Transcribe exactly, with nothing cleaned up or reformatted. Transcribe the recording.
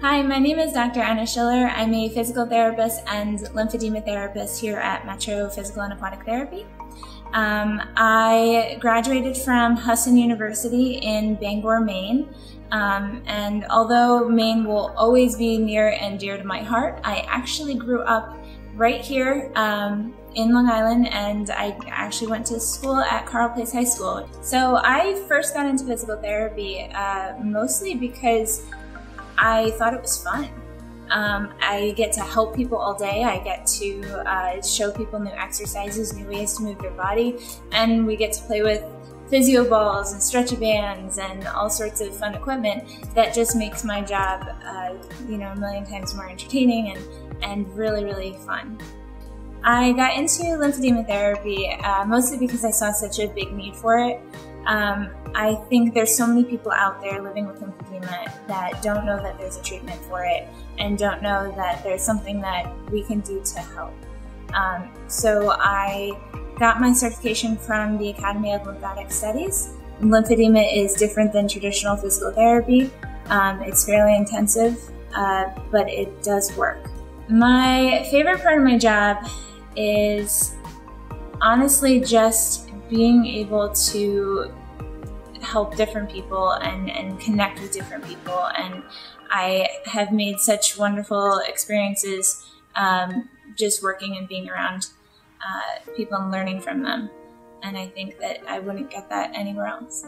Hi, my name is Doctor Anna Schiller. I'm a physical therapist and lymphedema therapist here at Metro Physical and Aquatic Therapy. Um, I graduated from Husson University in Bangor, Maine. Um, and although Maine will always be near and dear to my heart, I actually grew up right here um, in Long Island, and I actually went to school at Carl Place High School. So I first got into physical therapy uh, mostly because I thought it was fun. Um, I get to help people all day. I get to uh, show people new exercises, new ways to move their body, and we get to play with physio balls and stretchy bands and all sorts of fun equipment that just makes my job, uh, you know, a million times more entertaining and, and really, really fun. I got into lymphedema therapy uh, mostly because I saw such a big need for it. Um, I think there's so many people out there living with lymphedema that don't know that there's a treatment for it and don't know that there's something that we can do to help. Um, so I got my certification from the Academy of Lymphatic Studies. Lymphedema is different than traditional physical therapy. Um, it's fairly intensive, uh, but it does work. My favorite part of my job is honestly just being able to help different people and, and connect with different people. And I have made such wonderful experiences um, just working and being around uh, people and learning from them. And I think that I wouldn't get that anywhere else.